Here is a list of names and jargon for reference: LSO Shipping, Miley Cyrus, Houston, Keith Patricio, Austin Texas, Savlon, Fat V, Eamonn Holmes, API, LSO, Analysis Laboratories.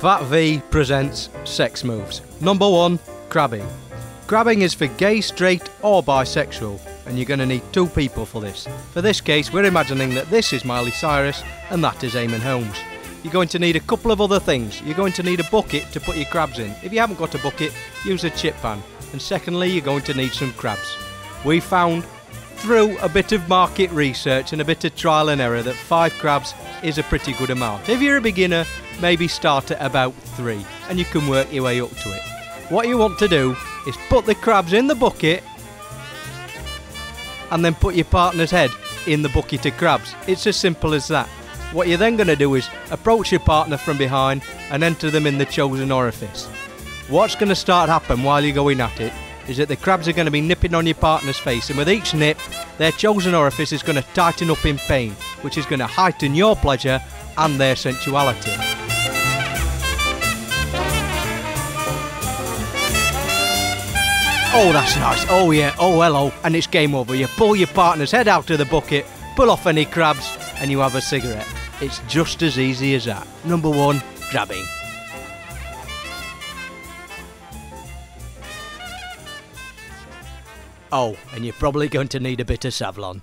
Fat V presents sex moves. Number 1, grabbing. Grabbing is for gay, straight or bisexual, and you're going to need two people for this. For this case, we're imagining that this is Miley Cyrus and that is Eamonn Holmes. You're going to need a couple of other things. You're going to need a bucket to put your crabs in. If you haven't got a bucket, use a chip pan. And secondly, you're going to need some crabs. We found through a bit of market research and a bit of trial and error that 5 crabs is a pretty good amount. If you're a beginner, maybe start at about 3 and you can work your way up to it. What you want to do is put the crabs in the bucket and then put your partner's head in the bucket of crabs. It's as simple as that. What you're then going to do is approach your partner from behind and enter them in the chosen orifice. What's going to start happen while you're going at it is that the crabs are going to be nipping on your partner's face, and with each nip their chosen orifice is going to tighten up in pain, which is going to heighten your pleasure and their sensuality. Oh, that's nice. Oh yeah. Oh hello. And it's game over. You pull your partner's head out of the bucket, pull off any crabs and you have a cigarette. It's just as easy as that. Number 1, grabbing. Oh, and you're probably going to need a bit of Savlon.